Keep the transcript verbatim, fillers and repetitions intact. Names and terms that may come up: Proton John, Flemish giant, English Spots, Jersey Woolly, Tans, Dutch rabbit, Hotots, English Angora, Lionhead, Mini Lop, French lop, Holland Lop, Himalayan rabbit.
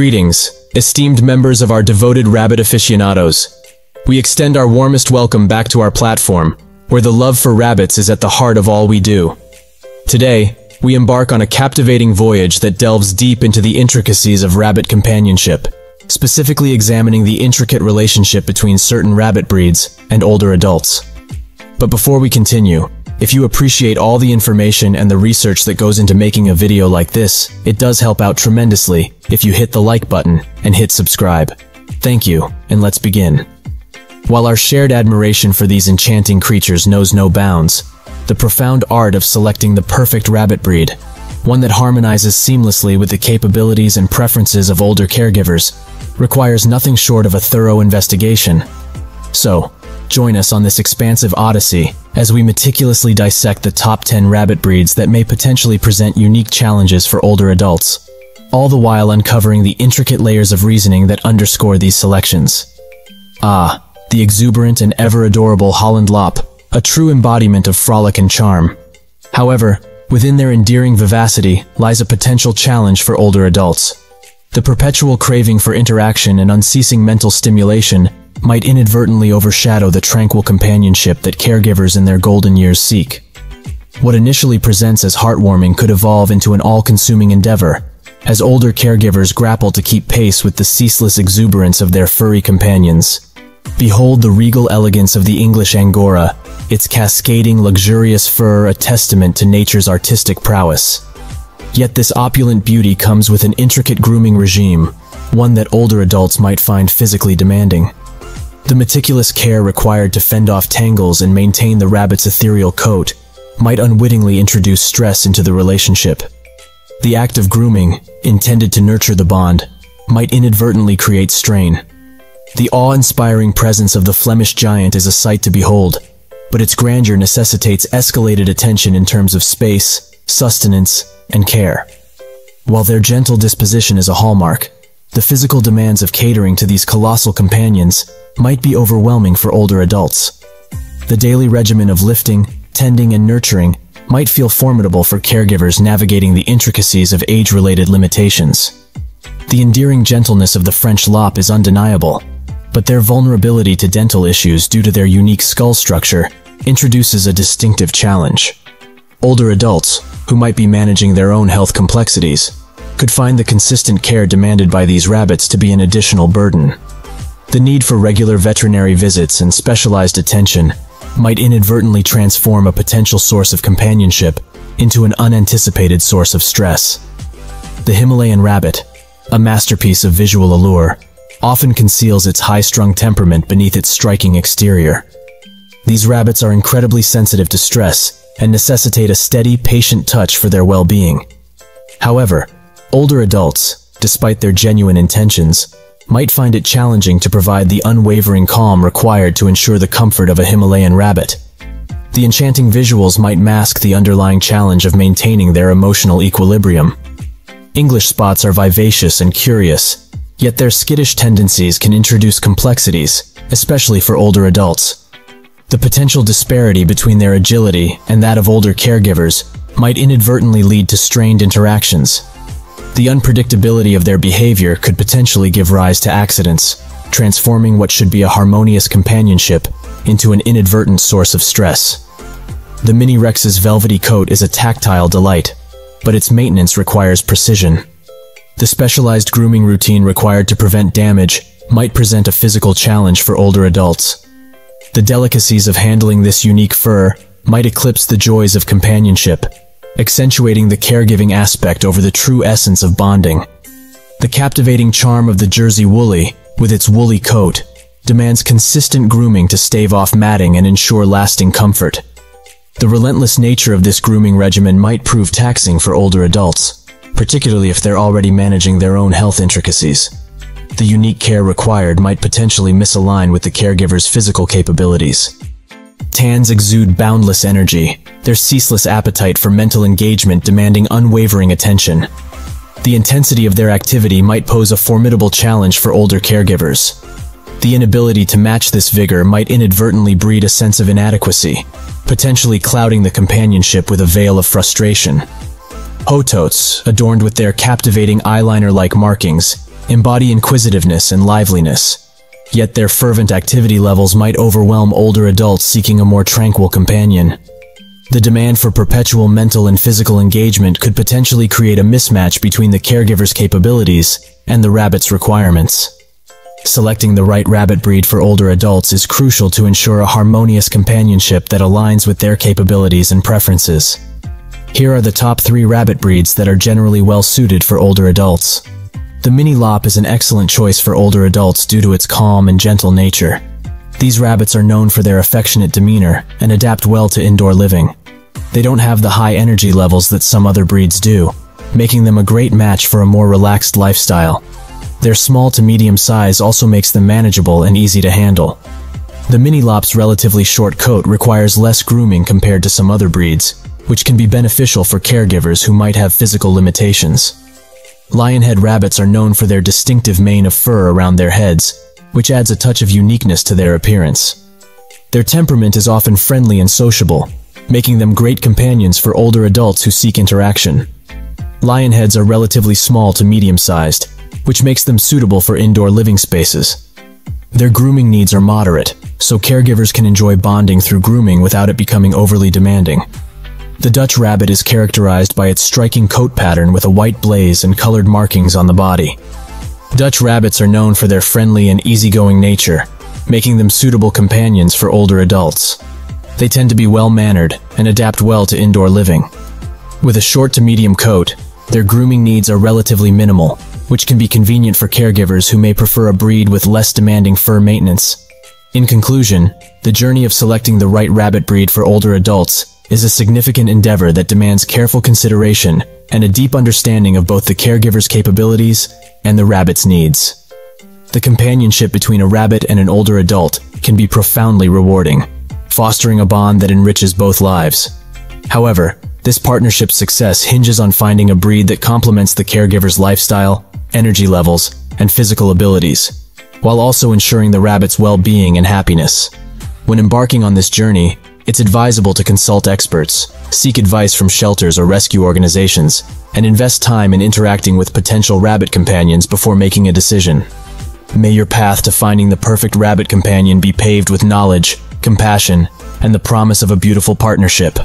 Greetings, esteemed members of our devoted rabbit aficionados. We extend our warmest welcome back to our platform, where the love for rabbits is at the heart of all we do. Today, we embark on a captivating voyage that delves deep into the intricacies of rabbit companionship, specifically examining the intricate relationship between certain rabbit breeds and older adults. But before we continue, if you appreciate all the information and the research that goes into making a video like this, it does help out tremendously if you hit the like button and hit subscribe. Thank you, and let's begin. While our shared admiration for these enchanting creatures knows no bounds, the profound art of selecting the perfect rabbit breed, one that harmonizes seamlessly with the capabilities and preferences of older caregivers, requires nothing short of a thorough investigation. So, join us on this expansive odyssey as we meticulously dissect the top ten rabbit breeds that may potentially present unique challenges for older adults, all the while uncovering the intricate layers of reasoning that underscore these selections. Ah, the exuberant and ever-adorable Holland Lop, a true embodiment of frolic and charm. However, within their endearing vivacity lies a potential challenge for older adults. The perpetual craving for interaction and unceasing mental stimulation might inadvertently overshadow the tranquil companionship that caregivers in their golden years seek. What initially presents as heartwarming could evolve into an all-consuming endeavor, as older caregivers grapple to keep pace with the ceaseless exuberance of their furry companions. Behold the regal elegance of the English Angora, its cascading, luxurious fur a testament to nature's artistic prowess. Yet this opulent beauty comes with an intricate grooming regime, one that older adults might find physically demanding. The meticulous care required to fend off tangles and maintain the rabbit's ethereal coat might unwittingly introduce stress into the relationship. The act of grooming, intended to nurture the bond, might inadvertently create strain. The awe-inspiring presence of the Flemish giant is a sight to behold, but its grandeur necessitates escalated attention in terms of space, sustenance, and care. While their gentle disposition is a hallmark, the physical demands of catering to these colossal companions might be overwhelming for older adults. The daily regimen of lifting, tending, and nurturing might feel formidable for caregivers navigating the intricacies of age-related limitations. The endearing gentleness of the French lop is undeniable, but their vulnerability to dental issues due to their unique skull structure introduces a distinctive challenge. Older adults, who might be managing their own health complexities, could find the consistent care demanded by these rabbits to be an additional burden. The need for regular veterinary visits and specialized attention might inadvertently transform a potential source of companionship into an unanticipated source of stress. The Himalayan rabbit, a masterpiece of visual allure, often conceals its high-strung temperament beneath its striking exterior. These rabbits are incredibly sensitive to stress and necessitate a steady, patient touch for their well-being. However, older adults, despite their genuine intentions, might find it challenging to provide the unwavering calm required to ensure the comfort of a Himalayan rabbit. The enchanting visuals might mask the underlying challenge of maintaining their emotional equilibrium. English Spots are vivacious and curious, yet their skittish tendencies can introduce complexities, especially for older adults. The potential disparity between their agility and that of older caregivers might inadvertently lead to strained interactions. The unpredictability of their behavior could potentially give rise to accidents, transforming what should be a harmonious companionship into an inadvertent source of stress. The Mini Lop's velvety coat is a tactile delight, but its maintenance requires precision. The specialized grooming routine required to prevent damage might present a physical challenge for older adults. The delicacies of handling this unique fur might eclipse the joys of companionship, accentuating the caregiving aspect over the true essence of bonding. The captivating charm of the Jersey Woolly, with its woolly coat, demands consistent grooming to stave off matting and ensure lasting comfort. The relentless nature of this grooming regimen might prove taxing for older adults, particularly if they're already managing their own health intricacies. The unique care required might potentially misalign with the caregiver's physical capabilities. Tans exude boundless energy, their ceaseless appetite for mental engagement demanding unwavering attention. The intensity of their activity might pose a formidable challenge for older caregivers. The inability to match this vigor might inadvertently breed a sense of inadequacy, potentially clouding the companionship with a veil of frustration. Hotots, adorned with their captivating eyeliner-like markings, embody inquisitiveness and liveliness, yet their fervent activity levels might overwhelm older adults seeking a more tranquil companion. The demand for perpetual mental and physical engagement could potentially create a mismatch between the caregiver's capabilities and the rabbit's requirements. Selecting the right rabbit breed for older adults is crucial to ensure a harmonious companionship that aligns with their capabilities and preferences. Here are the top three rabbit breeds that are generally well-suited for older adults. The Mini Lop is an excellent choice for older adults due to its calm and gentle nature. These rabbits are known for their affectionate demeanor and adapt well to indoor living. They don't have the high energy levels that some other breeds do, making them a great match for a more relaxed lifestyle. Their small to medium size also makes them manageable and easy to handle. The Mini Lop's relatively short coat requires less grooming compared to some other breeds, which can be beneficial for caregivers who might have physical limitations. Lionhead rabbits are known for their distinctive mane of fur around their heads, which adds a touch of uniqueness to their appearance. Their temperament is often friendly and sociable, making them great companions for older adults who seek interaction. Lionheads are relatively small to medium-sized, which makes them suitable for indoor living spaces. Their grooming needs are moderate, so caregivers can enjoy bonding through grooming without it becoming overly demanding. The Dutch rabbit is characterized by its striking coat pattern with a white blaze and colored markings on the body. Dutch rabbits are known for their friendly and easygoing nature, making them suitable companions for older adults. They tend to be well-mannered and adapt well to indoor living. With a short to medium coat, their grooming needs are relatively minimal, which can be convenient for caregivers who may prefer a breed with less demanding fur maintenance. In conclusion, the journey of selecting the right rabbit breed for older adults is a significant endeavor that demands careful consideration and a deep understanding of both the caregiver's capabilities and the rabbit's needs. The companionship between a rabbit and an older adult can be profoundly rewarding, fostering a bond that enriches both lives. However, this partnership's success hinges on finding a breed that complements the caregiver's lifestyle, energy levels, and physical abilities, while also ensuring the rabbit's well-being and happiness. When embarking on this journey, it's advisable to consult experts, seek advice from shelters or rescue organizations, and invest time in interacting with potential rabbit companions before making a decision. May your path to finding the perfect rabbit companion be paved with knowledge, compassion, and the promise of a beautiful partnership.